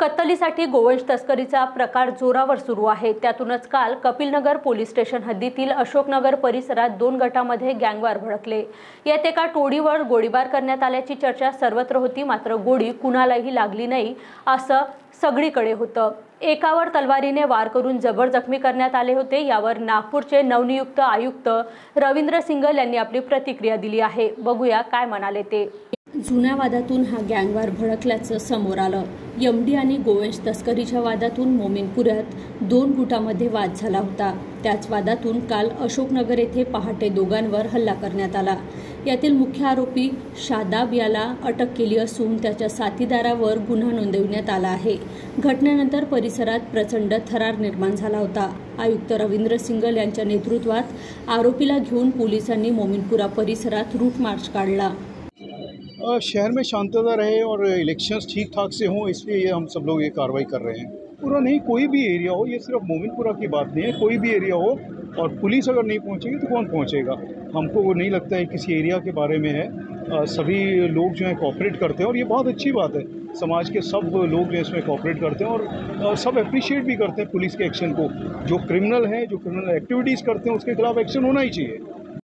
कत्तलीसाठी गोवंश तस्करीचा प्रकार जोरावर सुरू आहे। त्यातूनच काल कपिलनगर पोलीस स्टेशन हद्दीतील अशोकनगर परिसरात दोन गटांमध्ये गँगवार भडकले। यात एका टोळीवर गोळीबार करण्यात आल्याची चर्चा सर्वत्र होती, मात्र गोळी कुणालाही लागली नाही असं सगळीकडे होतं। एकावर तलवारीने वार करून जबर जखमी करण्यात आले होते। यावर नागपूरचे नवनियुक्त आयुक्त रविंद्र सिंग यांनी आपली प्रतिक्रिया दिली आहे। बघूया काय म्हणाले ते। जुन्या वादातून हा गँगवार भडकल्याचं समोर आलं। यमडी आणि गोवंश तस्करीच्या वादातून मोमिनपुरात दोन गुटांमध्ये वाद झाला होता। त्याच वादातून काल अशोकनगर येथे पहाटे दोघांवर हल्ला करण्यात आला। यातील मुख्य आरोपी शादाब याला अटक केली असून त्याच्या साथीदारावर गुन्हा नोंदवण्यात आला आहे। घटनेनंतर परिसरात प्रचंड थरार निर्माण झाला होता। आयुक्त रविंद्र सिंग यांच्या नेतृत्वात आरोपीला घेऊन पोलिसांनी मोमिनपुरा परिसरात रूट मार्च काढला। शहर में शांतता रहे और इलेक्शंस ठीक ठाक से हों, इसलिए ये हम सब लोग ये कार्रवाई कर रहे हैं। पूरा नहीं, कोई भी एरिया हो, ये सिर्फ मोमिनपुरा की बात नहीं है, कोई भी एरिया हो और पुलिस अगर नहीं पहुंचेगी तो कौन पहुंचेगा। हमको वो नहीं लगता है किसी एरिया के बारे में है। सभी लोग जो हैं कोऑपरेट करते हैं और ये बहुत अच्छी बात है। समाज के सब लोग जो इसमें कोऑपरेट करते हैं और सब अप्रिशिएट भी करते हैं पुलिस के एक्शन को। जो क्रिमिनल हैं, जो क्रिमिनल एक्टिविटीज़ करते हैं, उसके खिलाफ एक्शन होना ही चाहिए।